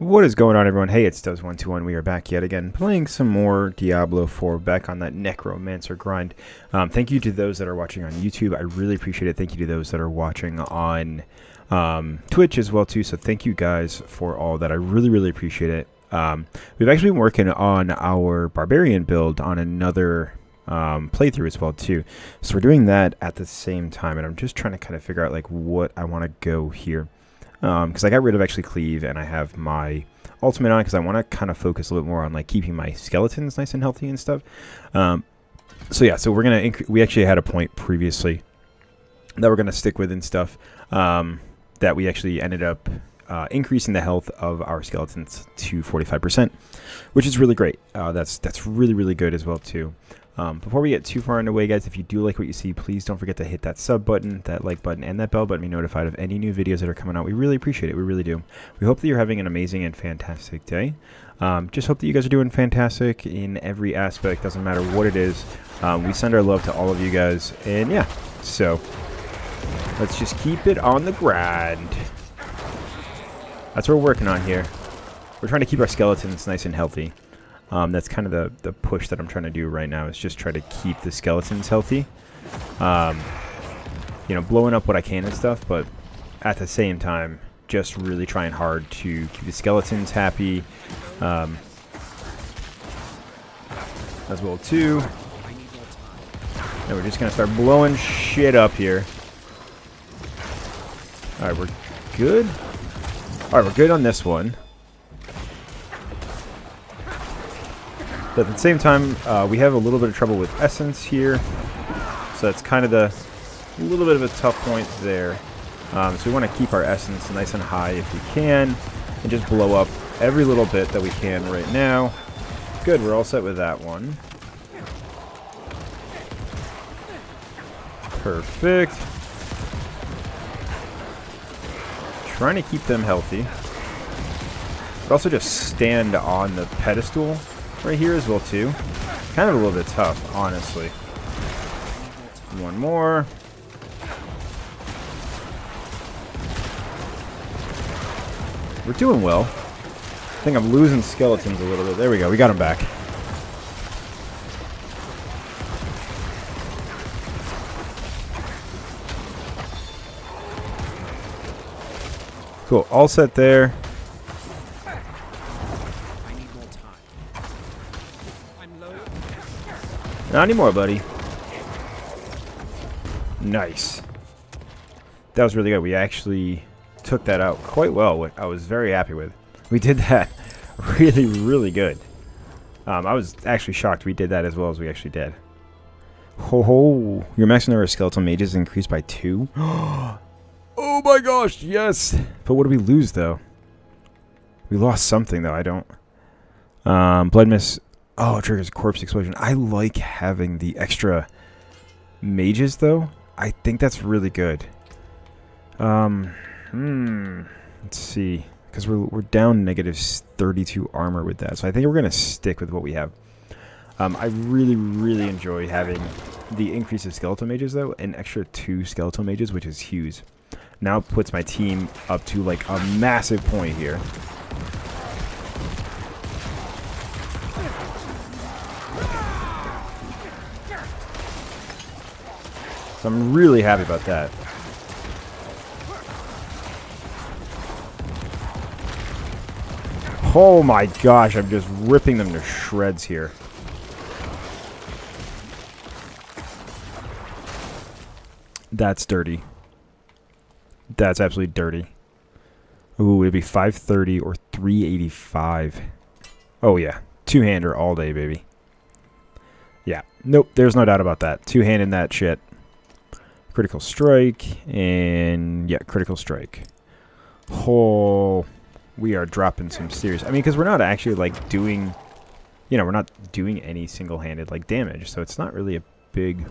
What is going on, everyone? Hey, it's Does121. We are back yet again playing some more Diablo 4, back on that Necromancer grind. Thank you to those that are watching on YouTube. I really appreciate it. Thank you to those that are watching on Twitch as well, too. So thank you guys for all that. I really, really appreciate it. We've actually been working on our Barbarian build on another playthrough as well, too. So we're doing that at the same time, and I'm just trying to kind of figure out, like, what I want to go here. Because I got rid of actually Cleave, and I have my ultimate on because I want to kind of focus a little bit more on like keeping my skeletons nice and healthy and stuff. So yeah, so we're gonna we actually had a point previously that we're gonna stick with and stuff that we actually ended up increasing the health of our skeletons to 45%, which is really great. That's really, really good as well too. Before we get too far underway, guys, if you do like what you see, please don't forget to hit that sub button, that like button, and that bell button to be notified of any new videos that are coming out. We really appreciate it. We really do. We hope that you're having an amazing and fantastic day. Just hope that you guys are doing fantastic in every aspect. Doesn't matter what it is. We send our love to all of you guys. And yeah, so let's just keep it on the grind. That's what we're working on here. We're trying to keep our skeletons nice and healthy. That's kind of the push that I'm trying to do right now, is just try to keep the skeletons healthy. You know, blowing up what I can and stuff, but at the same time, just really trying hard to keep the skeletons happy. As well, too. And we're just going to start blowing shit up here. Alright, we're good. Alright, we're good on this one. But at the same time, we have a little bit of trouble with essence here, so that's kind of a little bit of a tough point there. So we want to keep our essence nice and high if we can, and just blow up every little bit that we can right now. Good, we're all set with that one. Perfect. Trying to keep them healthy, but also just stand on the pedestal right here as well too. Kind of a little bit tough, honestly. One more. We're doing well. I think I'm losing skeletons a little bit. There we go. We got them back. Cool. All set there. Not anymore, buddy. Nice. That was really good. We actually took that out quite well, which I was very happy with. We did that really, really good. I was actually shocked we did that as well as we actually did. Ho ho. Your maximum number of skeletal mages increased by 2. Oh my gosh, yes. But what did we lose, though? We lost something, though. I don't... Blood Mist... Oh, it triggers a corpse explosion. I like having the extra mages, though. I think that's really good. Let's see. Because we're down negative 32 armor with that. So I think we're going to stick with what we have. I really, really enjoy having the increase of skeletal mages, though. An extra 2 skeletal mages, which is huge. Now puts my team up to, like, a massive point here. So I'm really happy about that. Oh my gosh, I'm just ripping them to shreds here. That's dirty. That's absolutely dirty. Ooh, it'd be 530 or 385. Oh yeah, two-hander all day, baby. Yeah, nope, there's no doubt about that. Two-handing that shit. Critical strike, and yeah, critical strike. Oh, we are dropping some serious. I mean, because we're not actually like doing, you know, we're not doing any single-handed like damage, so it's not really a big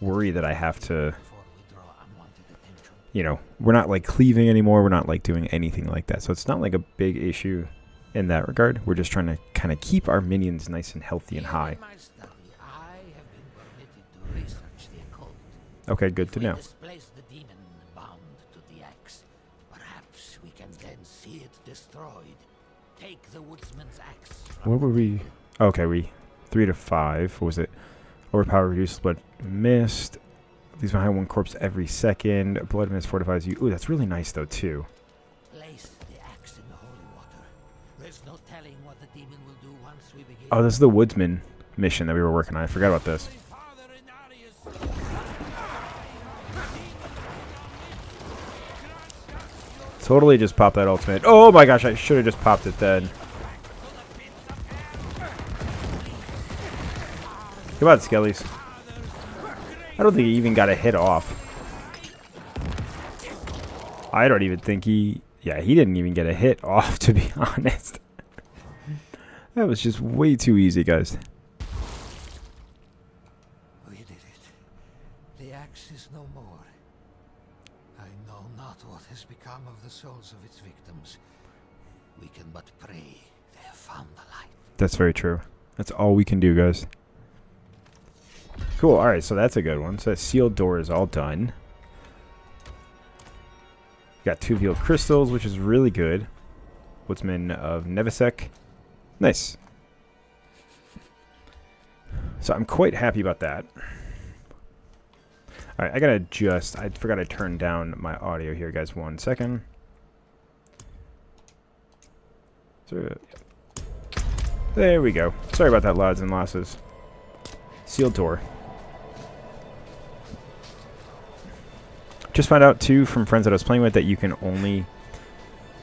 worry that I have to, you know, we're not like cleaving anymore. We're not like doing anything like that, so it's not like a big issue in that regard. We're just trying to kind of keep our minions nice and healthy and high. Okay, good to know. Displace the demon bound to the axe. Perhaps we can then see it destroyed Take the woodsman's axe. What were we? Okay, we 3 to 5. What was it? Overpower, reduce blood mist. Leaves behind one corpse every second. Blood mist fortifies you. Ooh, that's really nice though too. Place the axe in the holy water. There's no telling what the demon will do once we begin. Oh, this is the woodsman mission that we were working on. I forgot about this. Totally just popped that ultimate. Oh my gosh, I should have just popped it then. Come on, Skellies. I don't think he even got a hit off. I don't even think he... Yeah, he didn't even get a hit off, to be honest. That was just way too easy, guys. We did it. The axe is no more. I know not what has become of the souls of its victims. We can but pray they have found the light. That's very true. That's all we can do, guys. Cool. All right, so that's a good one. So that sealed door is all done. Got 2 veiled crystals, which is really good. Woodsman of Nevisek. Nice. So I'm quite happy about that. All right, I gotta adjust. I forgot I turned down my audio here, guys. One second. There we go. Sorry about that, lads and lasses. Sealed door. Just found out, too, from friends that I was playing with that you can only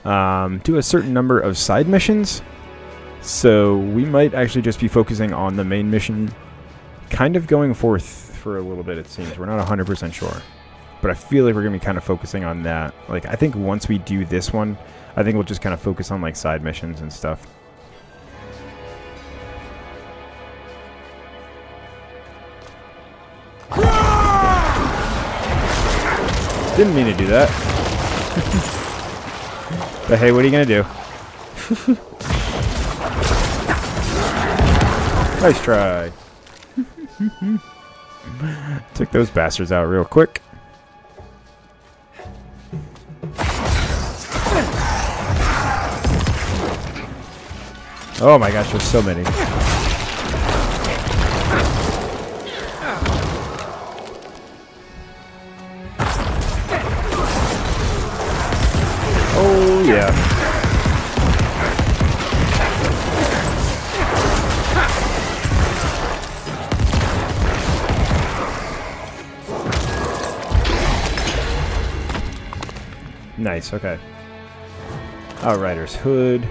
do a certain number of side missions. So we might actually just be focusing on the main mission kind of going forth for a little bit, it seems. We're not 100% sure. But I feel like we're going to be kind of focusing on that. Like, I think once we do this one, I think we'll just kind of focus on, like, side missions and stuff. Didn't mean to do that. But hey, what are you going to do? Nice try. Took those bastards out real quick. Oh my gosh, there's so many. Oh, yeah. Nice, okay. All righter's hood.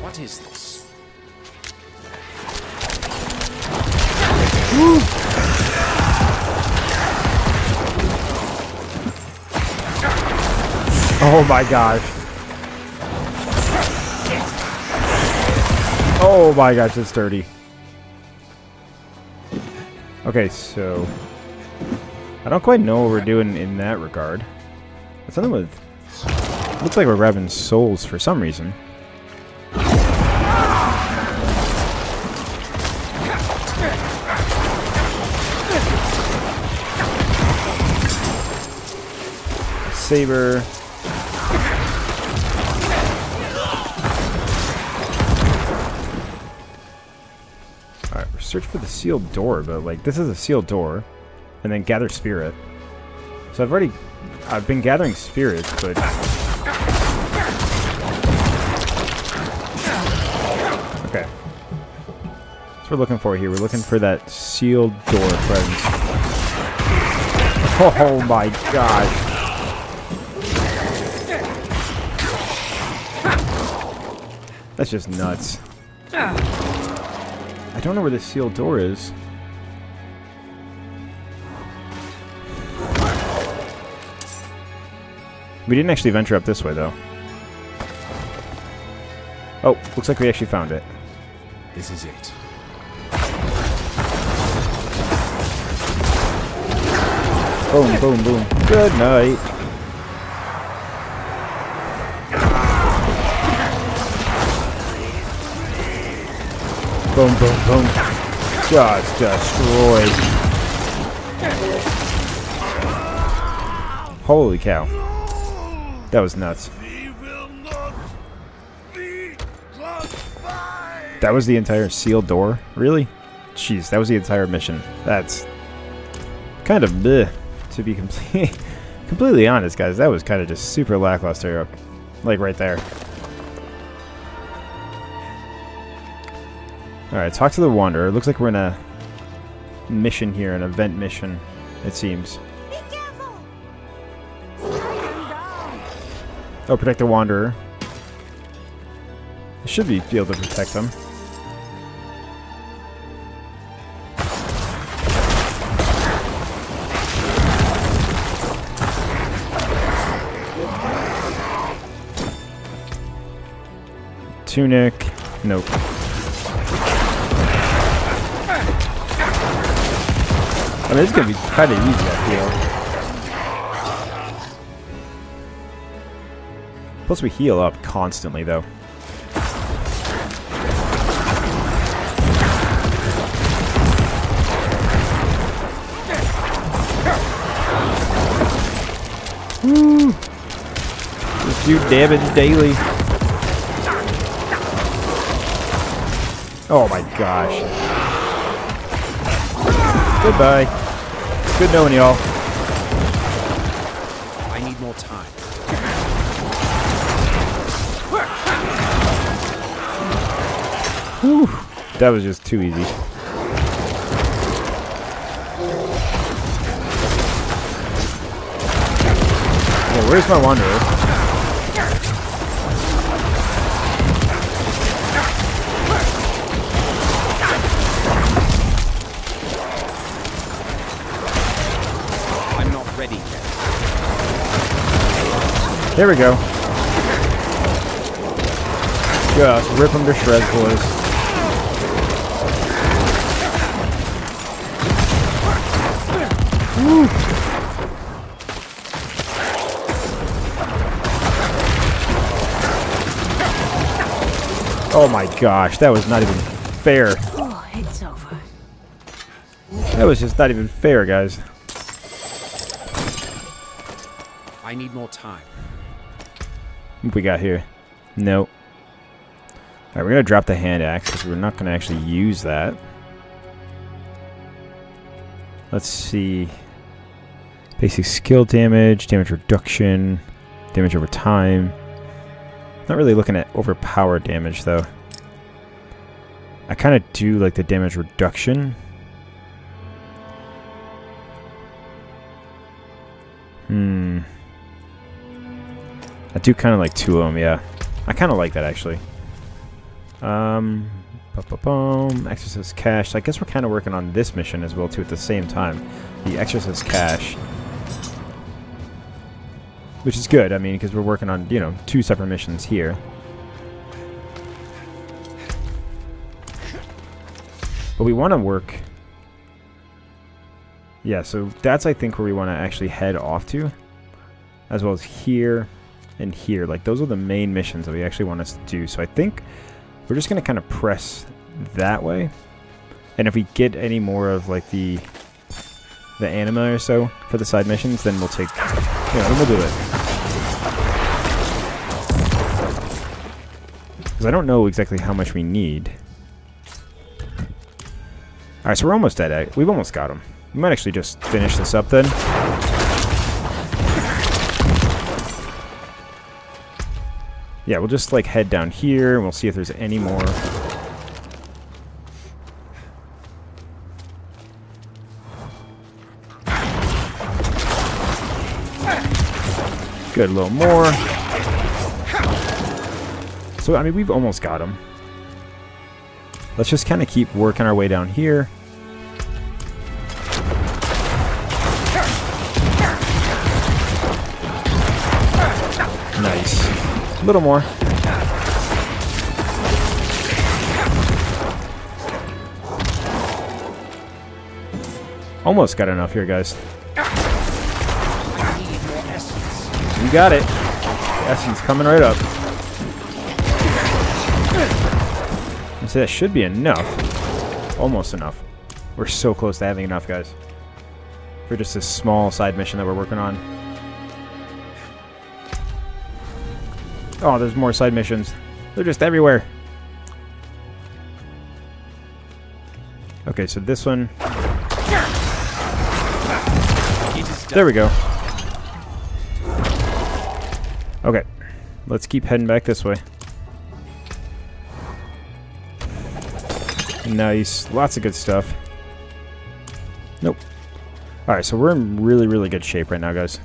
What is this? Woo! Oh my gosh. Oh my gosh, that's dirty. Okay, so... I don't quite know what we're doing in that regard. What's something with... Looks like we're grabbing souls for some reason. A saber... Search for the sealed door, but like this is a sealed door, and then gather spirit. So I've been gathering spirits, but okay. That's what we're looking for here. We're looking for that sealed door, friends. Oh my gosh. That's just nuts. I don't know where this sealed door is. We didn't actually venture up this way, though. Oh, looks like we actually found it. This is it. Boom, boom, boom. Good night. Boom, boom, boom. Just destroyed. Holy cow. That was nuts. We will not be lost. That was the entire sealed door? Really? Jeez, that was the entire mission. That's kind of bleh, to be completely honest, guys. That was kind of just super lackluster, like right there. Alright, talk to the Wanderer. Looks like we're in a mission here, an event mission, it seems. Be careful. Oh, protect the Wanderer. I should be able to protect them. Tunic. Nope. I mean, it's gonna be kind of easy, I feel. Plus, we heal up constantly, though. Woo! Just do damage daily. Oh my gosh. Goodbye. Good knowing y'all. I need more time. Whew. That was just too easy. Yeah, where's my Wanderer? There we go. Just rip them to shreds, boys. Woo. Oh my gosh, that was not even fair. Oh, it's over. That was just not even fair, guys. I need more time. What we got here? Nope. Alright, we're gonna drop the hand axe because we're not gonna actually use that. Let's see. Basic skill damage, damage reduction, damage over time. Not really looking at overpower damage though. I kinda do like the damage reduction. I do kind of like two of them, yeah. I kind of like that, actually. Exorcist Cash. So I guess we're kind of working on this mission as well, too, at the same time. The Exorcist Cash. Which is good, I mean, because we're working on, you know, two separate missions here. But we want to work... Yeah, so that's, I think, where we want to actually head off to. As well as here... and here, like those are the main missions that we actually want us to do. So I think we're just gonna kind of press that way, and if we get any more of like the anima or so for the side missions, then we'll take, you know, and we'll do it. Because I don't know exactly how much we need. All right, so we're almost dead. We've almost got him. We might actually just finish this up then. Yeah, we'll just like head down here and we'll see if there's any more. Good, a little more. So, I mean, we've almost got him. Let's just kind of keep working our way down here. Nice. A little more. Almost got enough here, guys. You got it. The essence coming right up. So that should be enough. Almost enough. We're so close to having enough, guys. For just this small side mission that we're working on. Oh, there's more side missions. They're just everywhere. Okay, so this one. There we go. Okay, let's keep heading back this way. Nice. Lots of good stuff. Nope. Alright, so we're in really, really good shape right now, guys.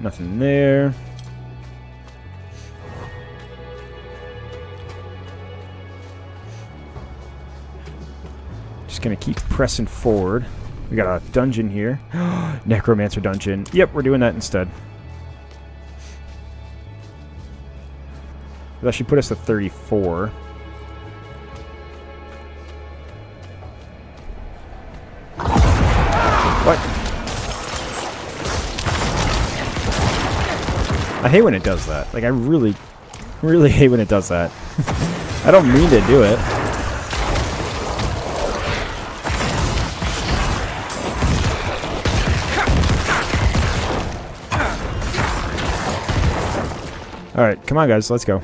Nothing there. Just gonna keep pressing forward. We got a dungeon here. Necromancer dungeon. Yep, we're doing that instead. That should put us to 34. What? I hate when it does that. Like, I really, really hate when it does that. I don't mean to do it. All right, come on, guys. Let's go.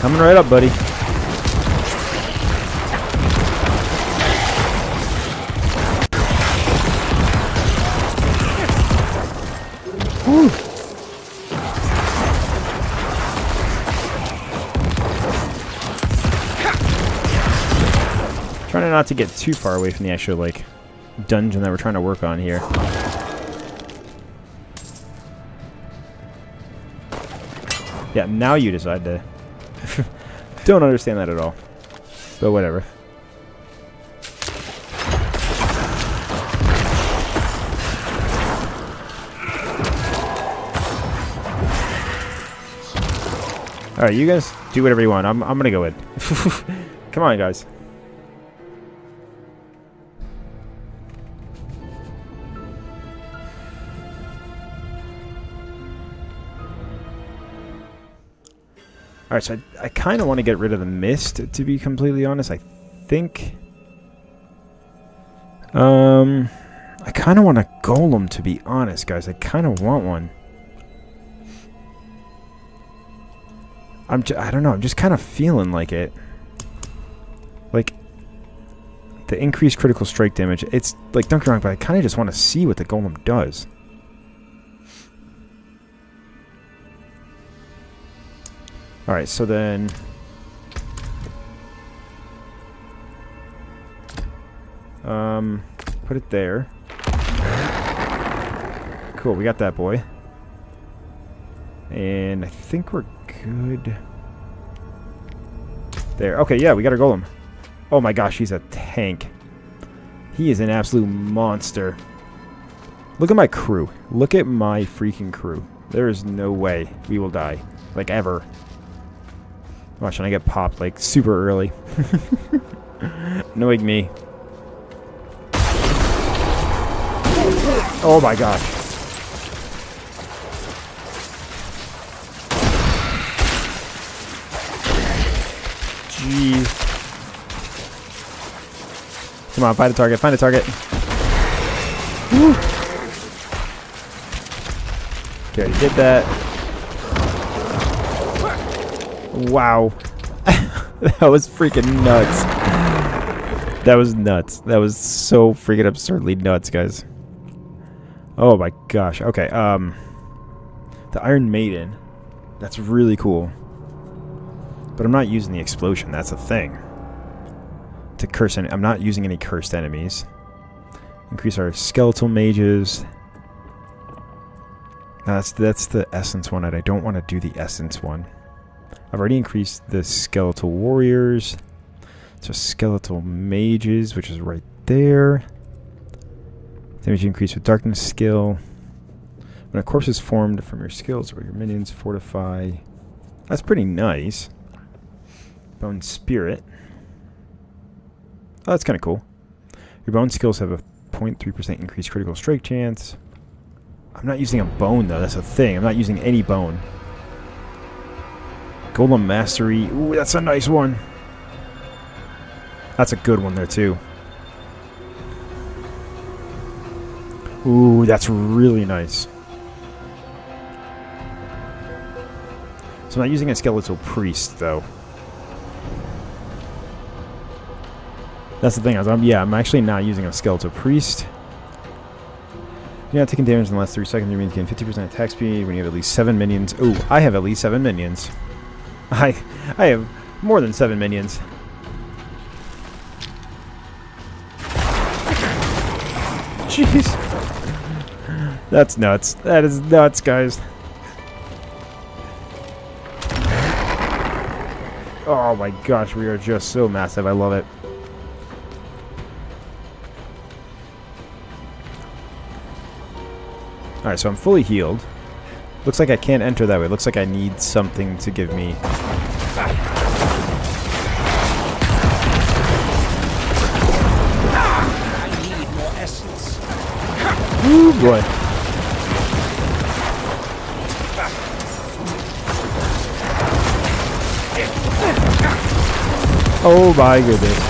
Coming right up, buddy. Woo. Trying not to get too far away from the actual, like, dungeon that we're trying to work on here. Yeah, now you decide to... Don't understand that at all. But whatever. Alright, you guys do whatever you want. I'm gonna go in. Come on, guys. Alright, so I kind of want to get rid of the mist, to be completely honest, I think. I kind of want a golem, to be honest, guys. I kind of want one. I don't know, I'm just kind of feeling like it. Like, the increased critical strike damage, it's, like, don't get me wrong, but I kind of just want to see what the golem does. Alright, so then... put it there. Cool, we got that boy. And I think we're good. There. Okay, yeah, we got our golem. Oh my gosh, he's a tank. He is an absolute monster. Look at my crew. Look at my freaking crew. There is no way we will die. Like, ever. Watch, and I get popped, like, super early. Knowing me. Oh, my gosh. Jeez. Come on, find a target. Find a target. Woo. Okay, I did that. Wow. That was freaking nuts. That was nuts. That was so freaking absurdly nuts, guys. Oh my gosh. Okay, the Iron Maiden. That's really cool. But I'm not using the explosion, that's a thing. To curse I'm not using any cursed enemies. Increase our skeletal mages. No, that's the essence one, and I don't want to do the essence one. I've already increased the skeletal warriors, so skeletal mages, which is right there. Damage increase with darkness skill. When a corpse is formed from your skills or your minions, fortify. That's pretty nice. Bone spirit. Oh, that's kind of cool. Your bone skills have a 0.3% increased critical strike chance. I'm not using a bone though, that's a thing. I'm not using any bone. Golem Mastery. Ooh, that's a nice one. That's a good one there, too. Ooh, that's really nice. So I'm not using a skeletal priest, though. That's the thing. I'm actually not using a skeletal priest. You're not taking damage in the last 3 seconds. You mean you gain 50% attack speed when you have at least 7 minions. Ooh, I have at least 7 minions. I have more than 7 minions. Jeez. That's nuts. That is nuts, guys. Oh my gosh, we are just so massive. I love it. Alright, so I'm fully healed. Looks like I can't enter that way. Looks like I need something to give me... I need more essence. Ooh, boy. Oh my goodness.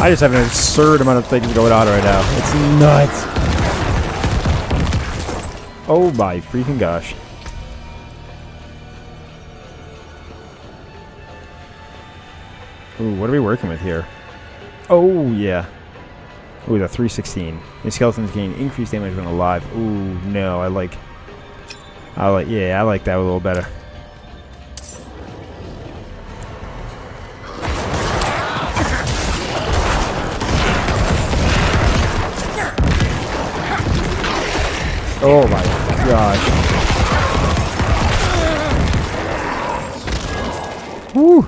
I just have an absurd amount of things going on right now. It's nuts. Oh my freaking gosh. Ooh, what are we working with here? Oh, yeah. Ooh, the 316. The skeletons gain increased damage when alive. Ooh, no, I like that a little better. Oh my gosh. Woo!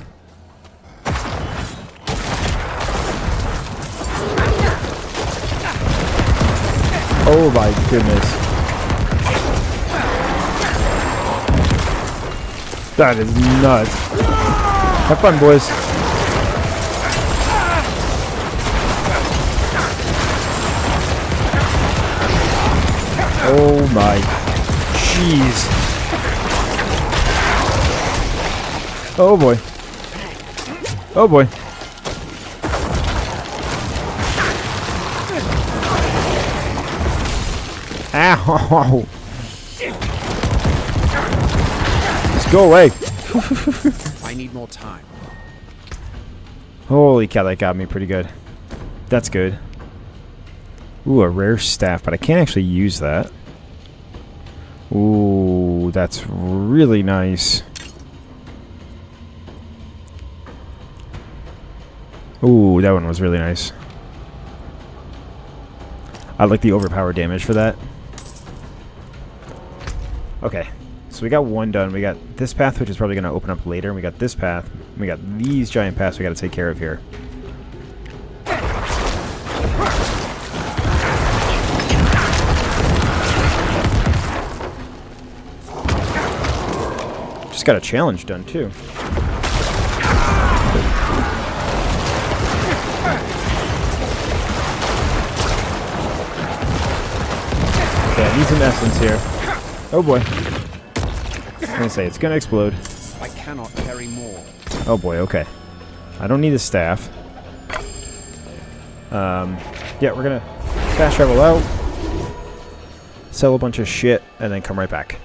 Oh my goodness. That is nuts. Have fun, boys. Oh my, jeez. Oh boy. Oh boy. Ow. Just go away. I need more time. Holy cow, that got me pretty good. That's good. Ooh, a rare staff, but I can't actually use that. Ooh, that's really nice. Ooh, that one was really nice. I like the overpower damage for that. Okay, so we got one done. We got this path, which is probably going to open up later. And we got this path. And we got these giant paths we got to take care of here. Got a challenge done too. Okay, I need some essence here. Oh boy. I was gonna say it's gonna explode. I cannot carry more. Oh boy, okay. I don't need a staff. Yeah, we're gonna fast travel out, sell a bunch of shit, and then come right back.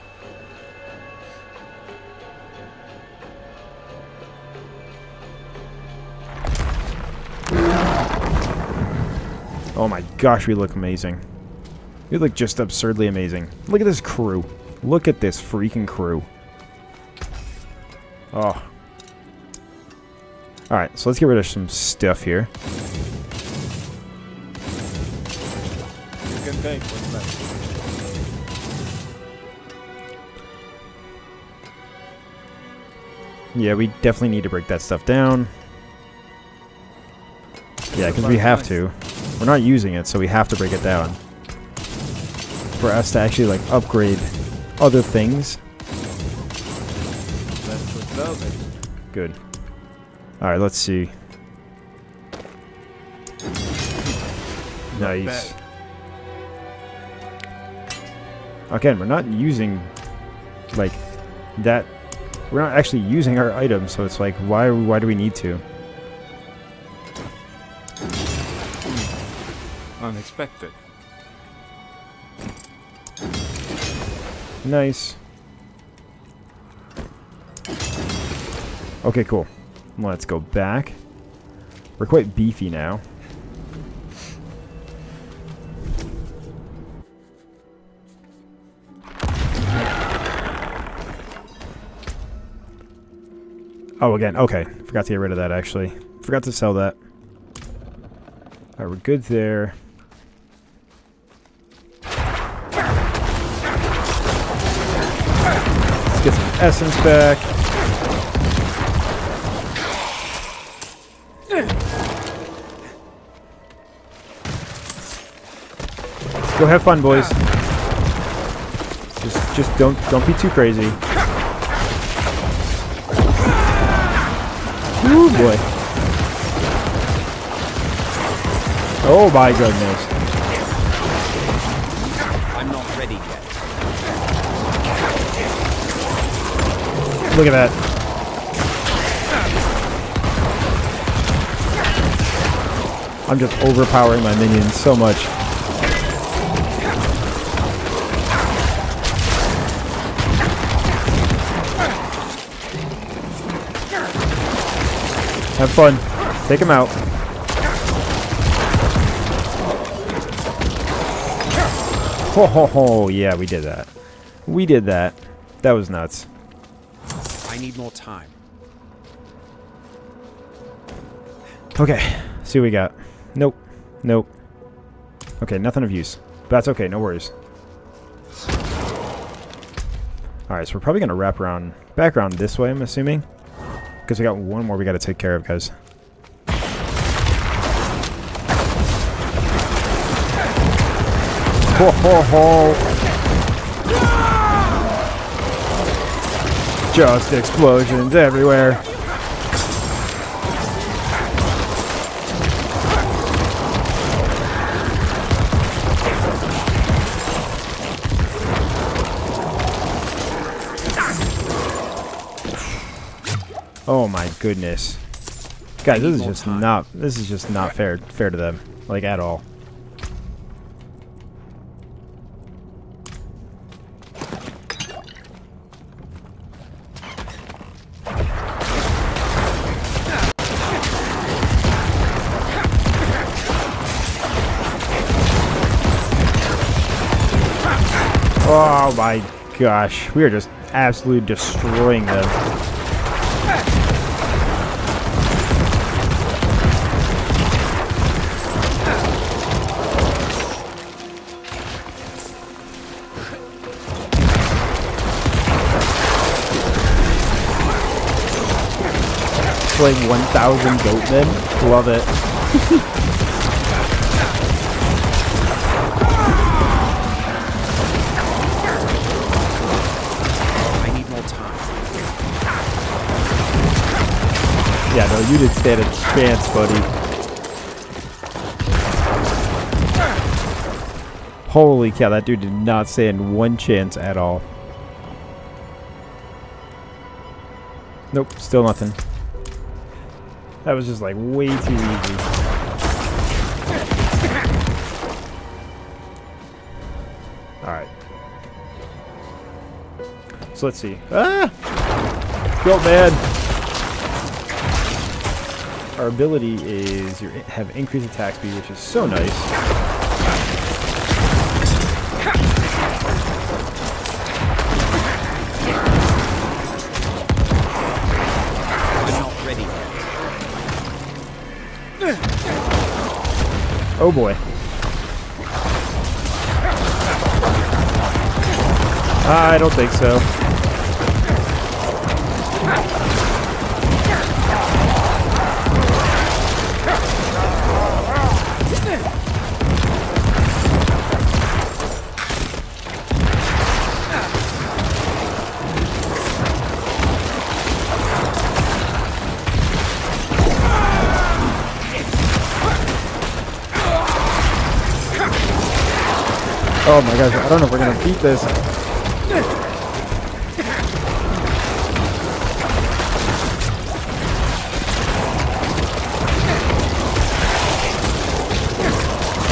Oh my gosh, we look amazing. We look just absurdly amazing. Look at this crew. Look at this freaking crew. Oh. Alright, so let's get rid of some stuff here. Yeah, we definitely need to break that stuff down. Yeah, because we have to. We're not using it, so we have to break it down. For us to actually, like, upgrade other things. Good. Alright, let's see. Nice. Again, we're not using like that. We're not actually using our items, so it's like, why do we need to? Unexpected. Nice. Okay, cool. Let's go back. We're quite beefy now. Oh, again. Okay. Forgot to get rid of that, actually. Forgot to sell that. Alright, we're good there. Let's get some essence back. Go have fun, boys. Just don't be too crazy. Ooh, boy. Oh my goodness. I'm not ready yet. Look at that. I'm just overpowering my minions so much. Have fun. Take him out. Ho ho ho, yeah, we did that. We did that. That was nuts. I need more time. Okay, see what we got. Nope. Nope. Okay, nothing of use. But that's okay, no worries. Alright, so we're probably gonna wrap around back around this way, I'm assuming. Because we got one more we got to take care of, guys. Ho ho ho! Just explosions everywhere. Oh my goodness. Guys, this is just not fair to them, like at all. Oh my gosh, we are just absolutely destroying them. Like 1,000 goatmen. Love it. I need more time. Yeah, no, you didn't stand a chance, buddy. Holy cow, that dude did not stand one chance at all. Nope, still nothing. That was just like way too easy. Alright. So let's see. Ah! Go, man! Our ability is you have increased attack speed, which is so nice. I'm not ready yet. Oh boy. I don't think so. Oh my gosh, I don't know if we're gonna beat this.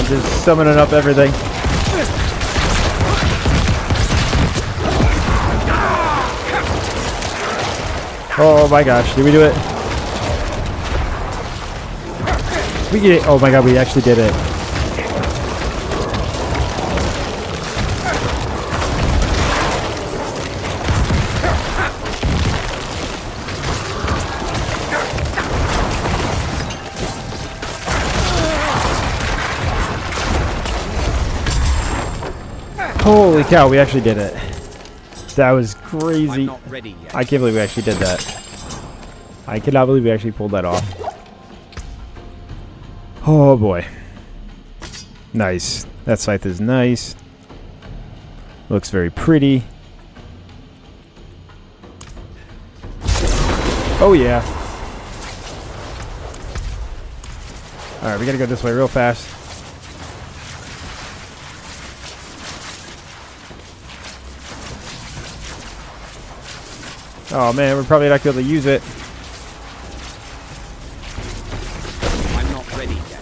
I'm just summoning up everything. Oh my gosh, did we do it? We get it. Oh my god, we actually did it. Holy cow, we actually did it. That was crazy. I can't believe we actually did that. I cannot believe we actually pulled that off. Oh boy. Nice. That scythe is nice. Looks very pretty. Oh yeah. Alright, we gotta go this way real fast. Oh man, we're probably not going to be able to use it. I'm not ready yet.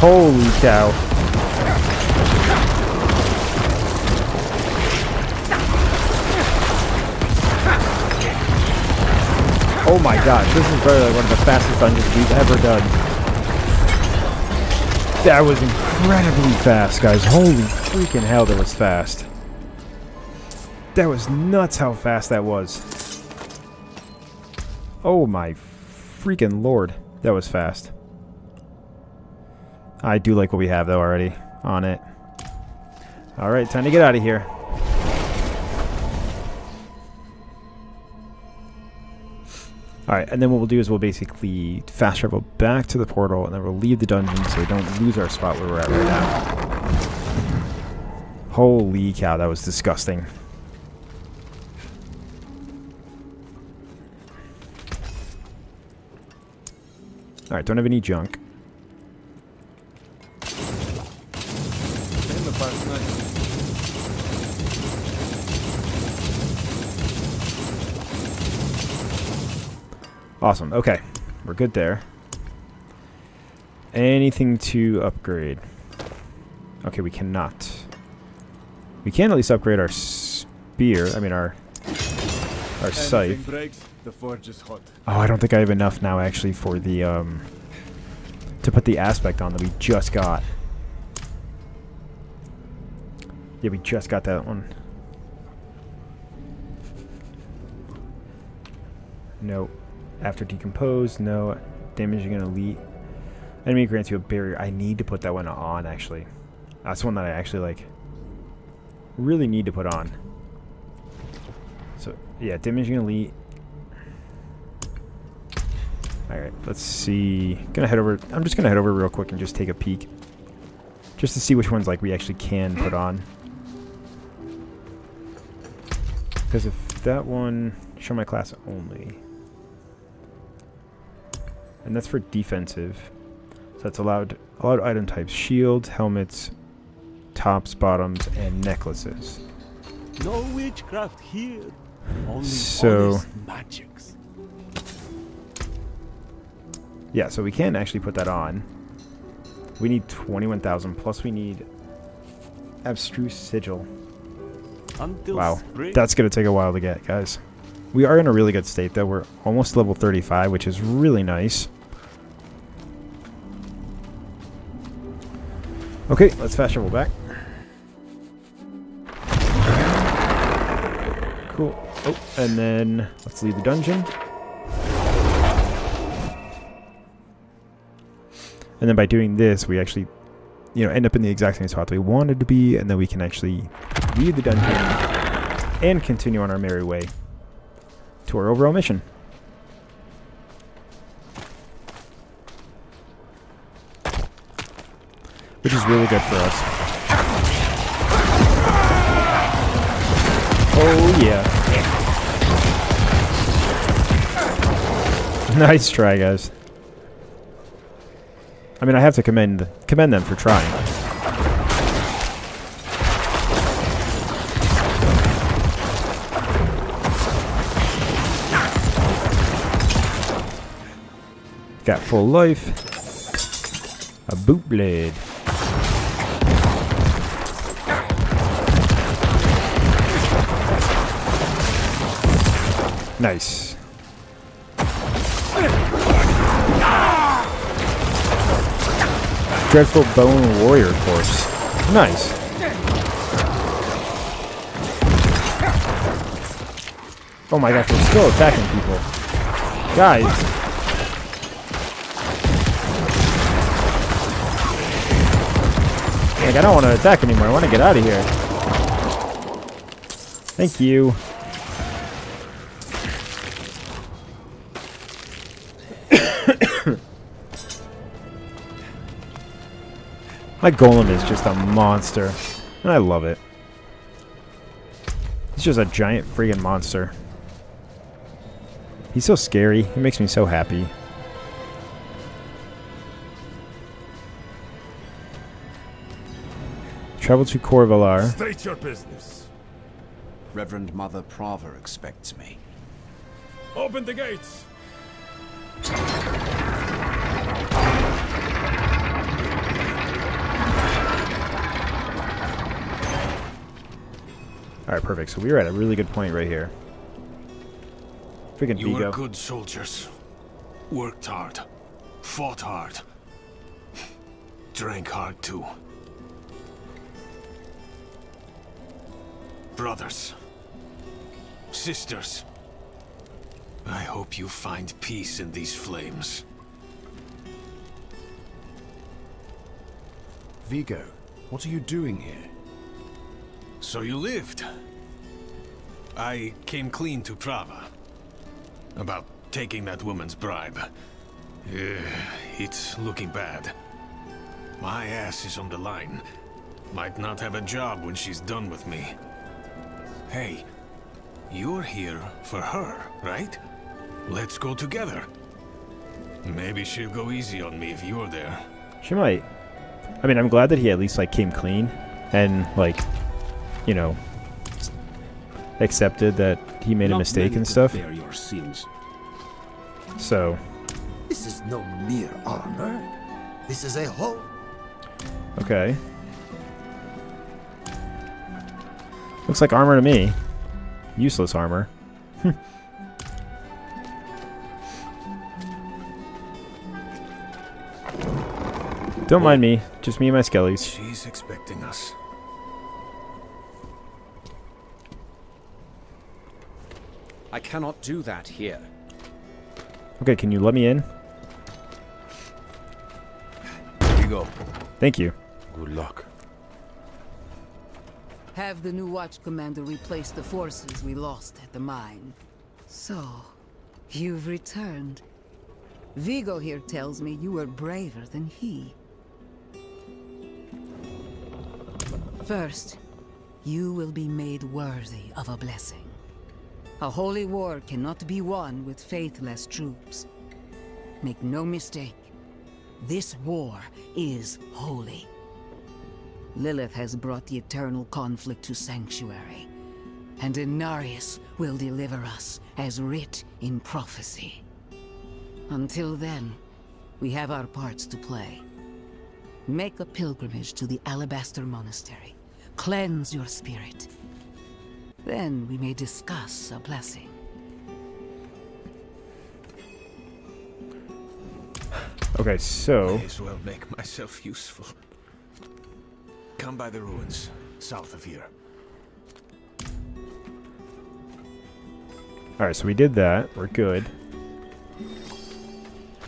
Holy cow. Oh my gosh, this is probably one of the fastest dungeons we've ever done. That was incredibly fast, guys. Holy freaking hell, that was fast. That was nuts how fast that was. Oh my freaking lord, that was fast. I do like what we have, though, already on it. Alright, time to get out of here. Alright, and then what we'll do is we'll basically fast travel back to the portal and then we'll leave the dungeon so we don't lose our spot where we're at right now. Holy cow, that was disgusting. Alright, don't have any junk. Awesome. Okay. We're good there. Anything to upgrade? Okay, we cannot. We can at least upgrade our spear. I mean our scythe. Breaks, the forge is hot. Oh, I don't think I have enough now actually for the to put the aspect on that we just got. Yeah, we just got that one. Nope. After decompose, no. Damaging an elite enemy grants you a barrier. I need to put that one on, actually. That's one that I actually, like, really need to put on. So, yeah, damaging an elite. Alright, let's see. Gonna head over. I'm just gonna head over real quick and just take a peek. Just to see which ones, like, we actually can put on. Because if that one... Show my class only... And that's for defensive. So that's allowed item types. Shields, helmets, tops, bottoms, and necklaces. No witchcraft here. Only so magics. Yeah, so we can actually put that on. We need 21,000 plus we need abstruse sigil. Until wow. Spring. That's gonna take a while to get, guys. We are in a really good state, though. We're almost level 35, which is really nice. Okay, let's fast travel back. Cool. Oh, and then let's leave the dungeon. And then by doing this, we actually, you know, end up in the exact same spot that we wanted to be, and then we can actually leave the dungeon and continue on our merry way. To our overall mission. Which is really good for us. Oh yeah. Nice try, guys. I mean, I have to commend them for trying. got full life. A boot blade. Nice. Dreadful Bone Warrior Corpse. Nice. Oh my gosh, we're still attacking people. Guys. Like, I don't want to attack anymore. I want to get out of here. Thank you. My golem is just a monster. And I love it. It's just a giant friggin' monster. He's so scary. He makes me so happy. Travel to Corvalar. State your business. Reverend Mother Prava expects me. Open the gates. All right, perfect. So we are at a really good point right here. Freaking VIGO. You were good soldiers. Worked hard. Fought hard. Drank hard, too. Brothers. Sisters. I hope you find peace in these flames. VIGO, what are you doing here? So you lived. I came clean to Prava. About taking that woman's bribe. It's looking bad. My ass is on the line. Might not have a job when she's done with me. Hey, you're here for her, right? Let's go together. Maybe she'll go easy on me if you're there. She might. I mean, I'm glad that he at least, like, came clean. And, like, you know, accepted that he made a mistake and stuff. Your sins. So this is no mere armor. This is a whole. Okay. Looks like armor to me. Useless armor. Don't mind me. Just me and my skellies. She's expecting us. I cannot do that here. Okay, can you let me in? Here you go. Thank you. Good luck. Have the new watch commander replace the forces we lost at the mine. So, you've returned. VIGO here tells me you were braver than he. First, you will be made worthy of a blessing. A holy war cannot be won with faithless troops. Make no mistake, this war is holy. Lilith has brought the eternal conflict to Sanctuary, and Inarius will deliver us as writ in prophecy. Until then, we have our parts to play. Make a pilgrimage to the Alabaster Monastery. Cleanse your spirit. Then we may discuss a blessing. Okay, so may as well make myself useful. Come by the ruins, south of here. Alright, so we did that. We're good.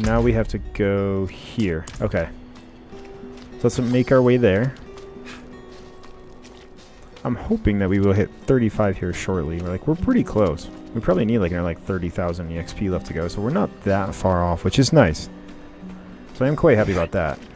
Now we have to go here. Okay. So let's make our way there. I'm hoping that we will hit 35 here shortly. We're pretty close. We probably need like 30,000 EXP left to go, so we're not that far off, which is nice. So I'm quite happy about that.